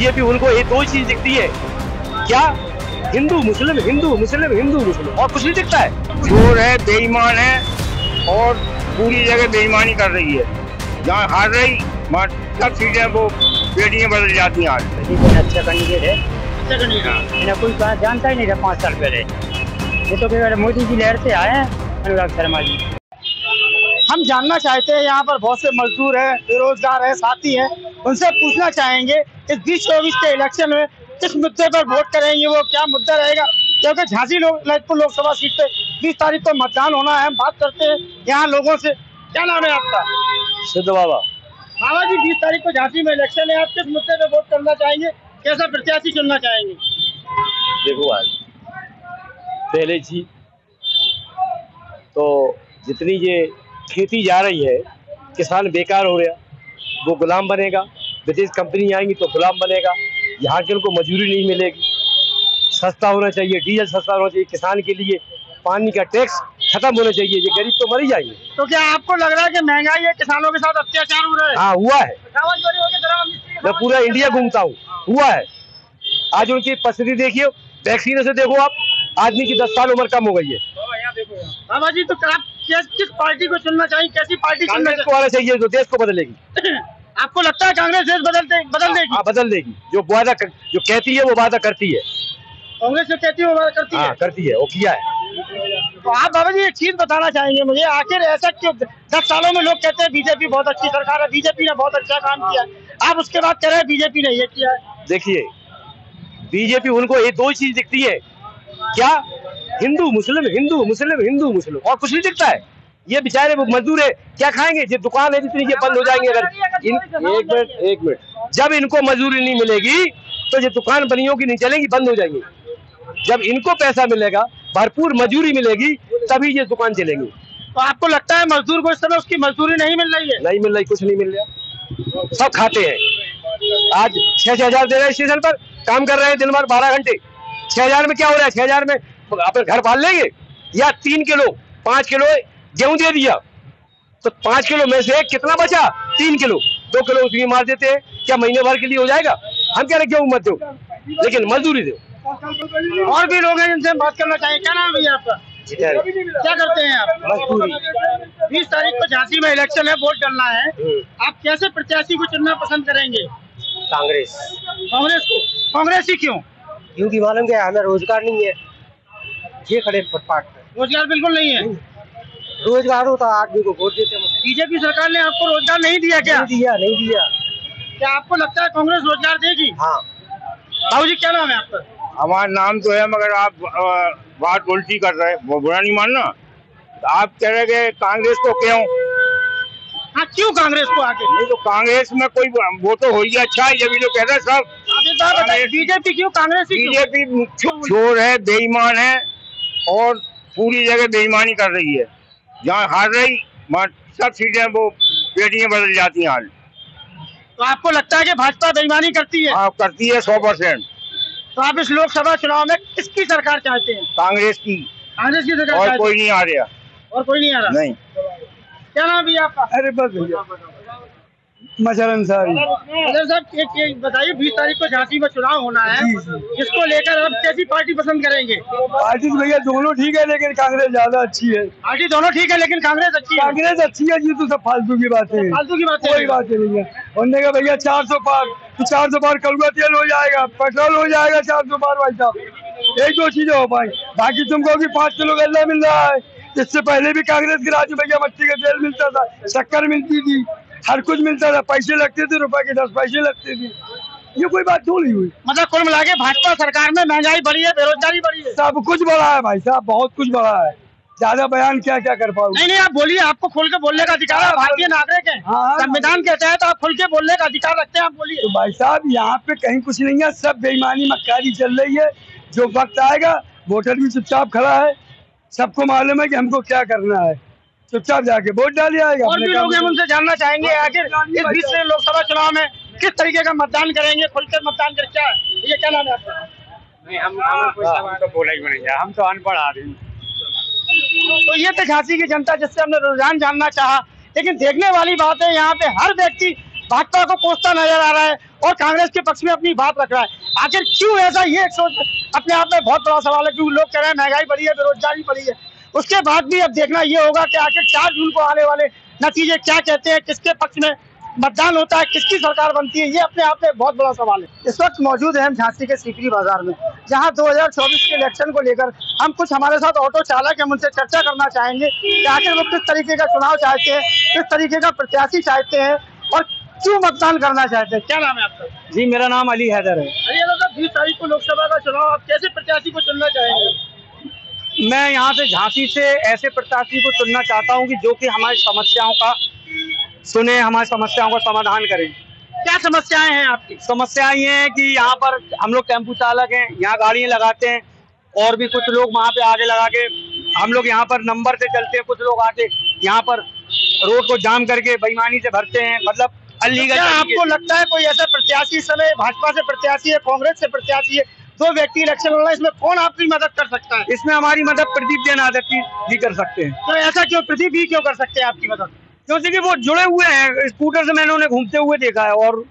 BJP उनको ये दो चीज दिखती है क्या, हिंदू मुस्लिम, हिंदू मुस्लिम, हिंदू मुस्लिम, और कुछ नहीं दिखता है। चोर है, बेईमान है और पूरी जगह बेईमानी कर रही है। जहाँ हार रही सब सीटें वो बेटियाँ बदल जाती हैं। आज अच्छा कैंडिडेट है, अच्छा कैंडिडेट है, कोई जानता ही नहीं था 5 साल पहले। ये तो फिर मोदी की लहर से आए हैं अनुराग शर्मा जी। हम जानना चाहते हैं, यहाँ पर बहुत से मजदूर हैं, बेरोजगार हैं, साथी हैं, उनसे पूछना चाहेंगे इस 2024 के इलेक्शन में किस मुद्दे पर वोट करेंगे, वो क्या मुद्दा रहेगा, क्योंकि झांसी ललितपुर लोकसभा सीट पे 20 तारीख को मतदान होना है। हम बात करते हैं यहाँ लोगों से। क्या नाम है आपका? सिद्ध बाबा। बाबा जी, 20 तारीख को झांसी में इलेक्शन है, आप किस मुद्दे पे वोट करना चाहेंगे, कैसा प्रत्याशी चुनना चाहेंगे? देखो आज पहले जी तो जितनी ये खेती जा रही है, किसान बेकार हो गया, वो गुलाम बनेगा, विदेश कंपनी आएंगी तो गुलाम बनेगा, यहाँ के उनको मजदूरी नहीं मिलेगी। सस्ता होना चाहिए, डीजल सस्ता होना चाहिए किसान के लिए, पानी का टैक्स खत्म होना चाहिए, ये गरीब तो मर ही जाएंगे। तो क्या आपको लग रहा है कि महंगाई है, किसानों के साथ अत्याचार हो रहा है? हाँ हुआ है, मैं पूरा इंडिया घूमता हूँ, हुआ है। आज उनकी पसंदी देखिए, वैक्सीन से देखो आप, आदमी की 10 साल उम्र कम हो गई है। बाबा जी तो आप किस पार्टी को चुनना चाहिए, कैसी पार्टी चुनना चाहिए जो देश को बदलेगी? आपको लगता है कांग्रेस देश बदल देगी? हाँ बदल देगी, जो वादा जो कहती है वो वादा करती है। कांग्रेस जो कहती है वो वादा करती है, करती है, वो किया है। तो आप बाबा जी एक चीज बताना चाहेंगे मुझे, आखिर ऐसा क्यों? 10 सालों में लोग कहते हैं बीजेपी बहुत अच्छी सरकार है, बीजेपी ने बहुत अच्छा काम किया, आप उसके बाद कह रहे हैं बीजेपी ने ये किया है। देखिए बीजेपी उनको ये दो चीज दिखती है क्या, हिंदू मुस्लिम, हिंदू मुस्लिम, हिंदू मुस्लिम, और कुछ नहीं दिखता है। ये बेचारे वो मजदूर है, क्या खाएंगे? ये दुकान है जितनी, ये बंद हो जाएंगे अगर एक मिनट, जब इनको मजदूरी नहीं मिलेगी तो ये दुकान बनियों की नहीं चलेंगी, बंद हो जाएंगी। जब इनको पैसा मिलेगा, भरपूर मजदूरी मिलेगी, तभी ये दुकान चलेंगी। तो आपको लगता है मजदूर को इस समय उसकी मजदूरी नहीं मिल रही है? नहीं मिल रही, कुछ नहीं मिल रहा, सब खाते हैं। आज 6,000 दे रहे हैं स्टेशन पर, काम कर रहे हैं दिन भर 12 घंटे, 6,000 में क्या हो रहा है? 6,000 में अपने घर पाल लेंगे, या 3 किलो 5 किलो गेहूं दे दिया तो 5 किलो में से कितना बचा? 3 किलो, 2 किलो उसमें मार देते हैं, क्या महीने भर के लिए हो जाएगा? हम कह रहे गेहूं मत दो लेकिन मजदूरी दो। और भी लोग हैं जिनसे बात करना चाहिए। क्या नाम है आपका? क्या करते हैं आप? मजदूरी। 20 तारीख को झांसी में इलेक्शन है, वोट डालना है, आप कैसे प्रत्याशी को चुनना पसंद करेंगे? कांग्रेस। कांग्रेस को? कांग्रेस ही क्यों? क्योंकि मालूम क्या, हमें रोजगार नहीं है, ये खड़े फुटपाथ पे रोजगार बिल्कुल नहीं है। रोजगार होता आदमी को वोट देते। बीजेपी सरकार ने आपको रोजगार नहीं दिया क्या? नहीं दिया। क्या आपको लगता है कांग्रेस रोजगार देगी? हाँ। बाबू जी क्या नाम है आपका? हमारा नाम तो है मगर आप बात उल्टी कर रहे हैं, वो बुरा नहीं मानना। आप कह रहे हैं कांग्रेस को क्यों? हाँ क्यों कांग्रेस को आगे? नहीं तो कांग्रेस में कोई वो तो हो ही अच्छा है, ये भी लोग कह रहे सब। बीजेपी क्यों? कांग्रेस बीजेपी चोर है, बेईमान है और पूरी जगह बेईमानी कर रही है। जहाँ हार रही सब सीटें वो बेटियाँ बदल जाती हैं हाल। तो आपको लगता है कि भाजपा बेईमानी करती है? हाँ करती है 100%। तो आप इस लोकसभा चुनाव में किसकी सरकार चाहते हैं? कांग्रेस की। कांग्रेस की सरकार? और कोई नहीं आ रहा। और कोई नहीं आ रहा? नहीं। क्या नाम भैया आपका? अरे बस भैया मजर अंसारी। मजर साहब एक बताइए, 20 तारीख को झांसी में चुनाव होना है, इसको लेकर आप कैसी पार्टी पसंद करेंगे? पार्टी भैया दोनों ठीक है लेकिन कांग्रेस ज्यादा अच्छी है। पार्टी दोनों ठीक है लेकिन कांग्रेस अच्छी है। कांग्रेस अच्छी है जी, तो सब फालतू की बातें है, फालतू की बातें, कोई बातें नहीं है। उन्होंने कहा भैया 400 पार कड़ुआ तेल हो जाएगा, पेट्रोल हो जाएगा 400 पार। भाई साहब यही दो चीजें हो पाई, बाकी तुमको भी 5 किलो गल्ला मिल रहा है। इससे पहले भी कांग्रेस के राज्य भैया मट्टी का तेल मिलता था, शक्कर मिलती थी, हर कुछ मिलता था, पैसे लगते थे, ₹10 लगते थे। ये कोई बात क्यों नहीं हुई? मतलब कुल मिला के भाजपा सरकार में महंगाई बढ़ी है, बेरोजगारी बढ़ी है, सब कुछ बढ़ा है भाई साहब, बहुत कुछ बढ़ा है। ज्यादा बयान क्या कर पाऊँ? नहीं आप बोलिए, आपको खुल के बोलने का अधिकार है, भारतीय नागरिक है, संविधान कहता है तो आप खुल के बोलने का अधिकार रखते हैं, आप बोलिए। तो भाई साहब यहाँ पे कहीं कुछ नहीं है, सब बेईमानी मक्कारी चल रही है। जो वक्त आएगा वोटर भी चुपचाप खड़ा है, सबको मालूम है कि हमको क्या करना है, चुपचाप जाके वोट डाल जाएगा। और भी लोग हम उनसे जानना चाहेंगे आखिर इस 20 लोकसभा चुनाव में किस तरीके का मतदान करेंगे, खुलकर मतदान कर क्या है? ये क्या नाम है आपका? नहीं हम तो बोला ही नहीं, हम तो अनपढ़ आदमी। तो ये तो झांसी की जनता जिससे हमने रुझान जानना चाहा, लेकिन देखने वाली बात है यहाँ पे हर व्यक्ति भाजपा को कोसता नजर आ रहा है और कांग्रेस के पक्ष में अपनी बात रख रहा है। आखिर क्यों ऐसा, ये अपने आप में बहुत बड़ा सवाल है। क्योंकि लोग कह रहे हैं महंगाई बढ़ी है, बेरोजगारी बढ़ी है, उसके बाद भी अब देखना ये होगा कि आखिर 4 जून को आने वाले नतीजे क्या कहते हैं, किसके पक्ष में मतदान होता है, किसकी सरकार बनती है, ये अपने आप में बहुत बड़ा सवाल है। इस वक्त मौजूद है हम झांसी के सीकरी बाजार में, जहां 2024 के इलेक्शन को लेकर हम कुछ, हमारे साथ ऑटो चालक हम उनसे चर्चा करना चाहेंगे कि आखिर वो किस तरीके का चुनाव चाहते हैं, किस तरीके का प्रत्याशी चाहते हैं और क्यों मतदान करना चाहते हैं। क्या नाम है आपका? जी, मेरा नाम अली हैदर है। अली हैदर साहब, 20 तारीख को लोकसभा का चुनाव, आप कैसे प्रत्याशी को चुनना चाहेंगे? मैं यहाँ से झांसी से ऐसे प्रत्याशी को चुनना चाहता हूँ कि जो कि हमारी समस्याओं का सुने, हमारी समस्याओं का समाधान करें। क्या समस्याएं हैं आपकी? समस्याएं ये हैं कि यहाँ पर हम लोग टेम्पू चालक हैं, यहाँ गाड़ियाँ लगाते हैं और भी कुछ लोग वहाँ पे आगे लगा के, हम लोग यहाँ पर नंबर से चलते हैं, कुछ लोग आके यहाँ पर रोड को जाम करके बेईमानी से भरते हैं, मतलब अलीगढ़। क्या आपको लगता है कोई ऐसा प्रत्याशी इस समय, भाजपा से प्रत्याशी है, कांग्रेस से प्रत्याशी है, 2 व्यक्ति इलेक्शन हो रहा है, इसमें कौन आपकी मदद कर सकता है? इसमें हमारी मदद प्रदीप जैन जी कर सकते हैं। तो ऐसा क्यों प्रदीप जी क्यों कर सकते हैं आपकी मदद? क्योंकि वो जुड़े हुए हैं, स्कूटर से मैंने उन्हें घूमते हुए देखा है। और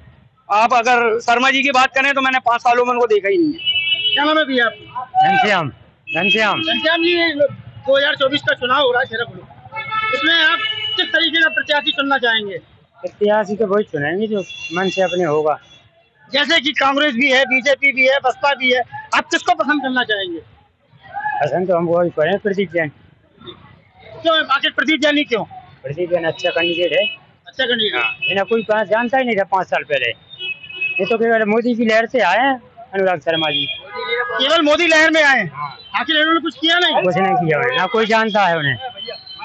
आप अगर शर्मा जी की बात करें तो मैंने 5 सालों में उनको देखा ही नहीं है। क्या नाम है भैया आपका? घनश्याम जी। 2024 का चुनाव हो रहा है शहर, इसमें आप किस तरीके का प्रत्याशी चुनना चाहेंगे? प्रत्याशी तो वही चुनेंगे जो मन से अपने होगा, जैसे की कांग्रेस भी है, बीजेपी भी है, बसपा भी है, आप किसको पसंद करना चाहेंगे? पसंद तो हम वही करें, प्रदीप जैन। क्यों आखिर प्रदीप जैन? क्यों? प्रदीप जैन अच्छा कैंडिडेट है। अच्छा कैंडिडेट है, कोई जानता ही नहीं था 5 साल पहले। ये तो केवल मोदी की लहर से आए हैं अनुराग शर्मा जी, केवल मोदी लहर में आए। आखिर इन्होंने कुछ किया नहीं? कुछ नहीं किया, ना कोई जानता है उन्हें।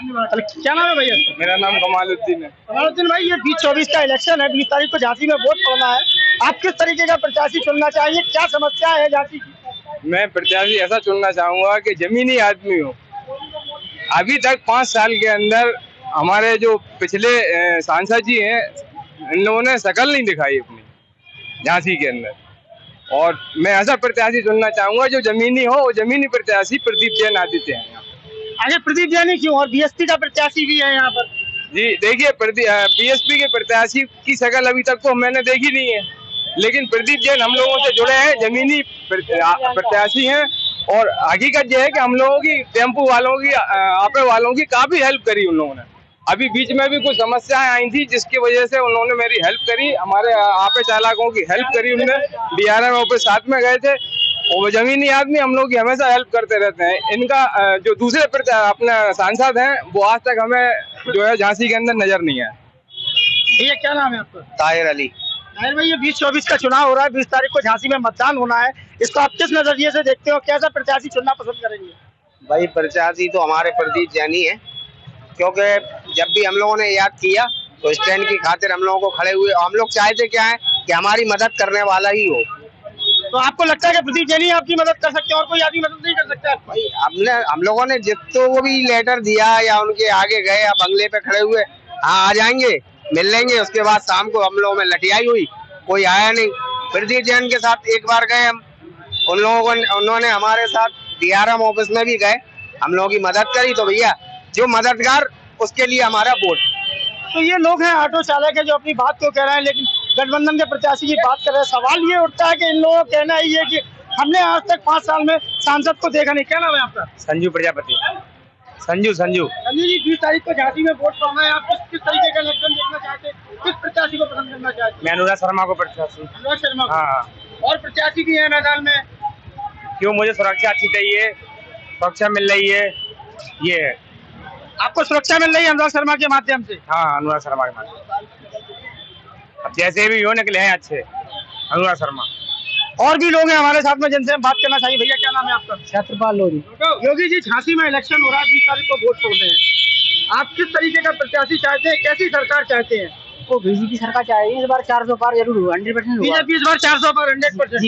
क्या नाम है भैया? मेरा नाम कमालुद्दीन है। कमालुद्दीन भाई, ये 2024 का इलेक्शन है, 20 तारीख को झांसी में वोट पड़ना है, आप किस तरीके का प्रत्याशी चुनना चाहिए, क्या समस्या है झांसी की? मैं प्रत्याशी ऐसा चुनना चाहूँगा की जमीनी आदमी हो। अभी तक 5 साल के अंदर हमारे जो पिछले सांसद जी हैं, इन लोगों ने शकल नहीं दिखाई अपनी झांसी के अंदर, और मैं ऐसा प्रत्याशी चुनना चाहूँगा जो जमीनी हो। जमीनी प्रत्याशी प्रदीप जैन आदित्य हैं। आगे प्रदीप जैन क्यों? और बीएसपी का प्रत्याशी भी है यहाँ पर जी। देखिए, बीएसपी के प्रत्याशी की शकल अभी तक तो मैंने देखी नहीं है, लेकिन प्रदीप जैन हम लोगों से जुड़े हैं, जमीनी प्रत्याशी हैं। और हकीकत यह है कि हम लोगों की, टेम्पू वालों की, ऑटो वालों की काफी हेल्प करी उन लोगों ने। अभी बीच में भी कुछ समस्याएं आई थी, जिसकी वजह से उन्होंने मेरी हेल्प करी, हमारे आपे चालकों की हेल्प करी उन्होंने। DRM ऑफिस साथ में गए थे, और वो जमीनी आदमी हम लोग की हमेशा हेल्प करते रहते हैं। इनका जो दूसरे अपने सांसद हैं, वो आज तक हमें जो है झांसी के अंदर नजर नहीं है। भैया क्या नाम है आपका? ताहिर अली। ताहिर भाई, ये 2024 का चुनाव हो रहा है, 20 तारीख को झांसी में मतदान होना है, इसको आप किस नजरिए से देखते हो, कैसा प्रत्याशी चुनना पसंद करेंगे? भाई, प्रत्याशी तो हमारे प्रदीप जैन है, क्योंकि जब भी हम लोगों ने याद किया तो स्टैंड की खातिर हम लोगों को खड़े हुए। हम लोग चाहते क्या है कि हमारी मदद करने वाला ही हो। तो आपको लगता है कि प्रदीप जैन आपकी मदद कर सकते हैं और कोई आदमी मदद नहीं कर सकता? भाई, हम लोगों ने जितने वो भी लेटर दिया या उनके आगे गए या बंगले पे खड़े हुए, हाँ आ जाएंगे, मिल लेंगे, उसके बाद शाम को हम लोगों में लटियाई हुई, कोई आया नहीं। प्रदीप जैन के साथ एक बार गए हम, उन लोगों को उन्होंने हमारे साथ DRM ऑफिस में भी गए, हम लोगों की मदद करी। तो भैया जो मददगार, उसके लिए हमारा वोट। तो ये लोग हैं ऑटो चालक है जो अपनी बात तो कह रहे हैं, लेकिन गठबंधन के प्रत्याशी की बात कर रहे हैं। सवाल ये उठता है कि इन लोगों का कहना ही है कि हमने आज तक 5 साल में सांसद को देखा नहीं। क्या नाम है आपका? संजू प्रजापति। संजू जी, 20 तारीख को झांसी में वोट पड़ना है, आप किस तरीके का इलेक्शन देखना चाहते हैं, किस प्रत्याशी को पसंद करना चाहते हैं? मैं अनुराग शर्मा को। प्रत्याशी अनुराग शर्मा। हाँ, और प्रत्याशी भी है मैदान में? क्यों, मुझे सुरक्षा अच्छी चाहिए, सुरक्षा मिल रही है। ये आपको सुरक्षा मिल रही है अनुराग शर्मा के माध्यम से? हाँ, अनुराग शर्मा के माध्यम। अब जैसे भी हो निकले हैं अच्छे अनुराग शर्मा। और भी लोग हैं हमारे साथ में जिनसे हम बात करना चाहिए। भैया क्या नाम है आपका? छत्रपाल लोधी। योगी जी, झांसी में इलेक्शन हो रहा है, 20 तारीख को वोट पड़ने हैं, आप किस तरीके का प्रत्याशी चाहते हैं, कैसी सरकार चाहते हैं? आपको बीजेपी सरकार चाहिए। इस बार 400 पार जरूर हुआ, 100%। बीजेपी इस बार 400 पार 100%।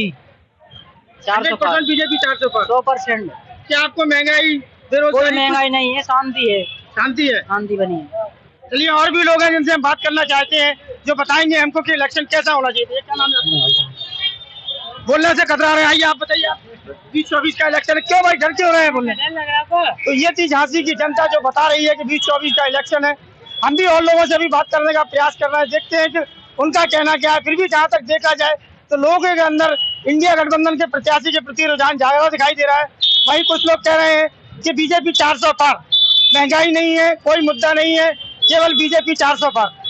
बीजेपी 400 पार 100%। क्या आपको महंगाई, बेरोजगारी, महंगाई नहीं है, शांति है। शांति है, शांति बनी है। चलिए, और भी लोग हैं जिनसे हम बात करना चाहते हैं, जो बताएंगे हमको कि इलेक्शन कैसा होना चाहिए। क्या नाम है? बोलने से कतरा रहे हैं। आइए आप बताइए, आप 2024 का इलेक्शन क्यों भाई डर क्यों रहे हैं बोलने? तो ये थी झांसी की जनता जो बता रही है कि 2024 का इलेक्शन है। हम भी और लोगों से भी बात करने का प्रयास कर रहे हैं, देखते हैं कि उनका कहना क्या है। फिर भी जहाँ तक देखा जाए तो लोगों के अंदर इंडिया गठबंधन के प्रत्याशी के प्रति रुझान ज्यादा दिखाई दे रहा है। वहीं कुछ लोग कह रहे हैं कि बीजेपी 400 पार, महंगाई नहीं है, कोई मुद्दा नहीं है, केवल बीजेपी 400 पार।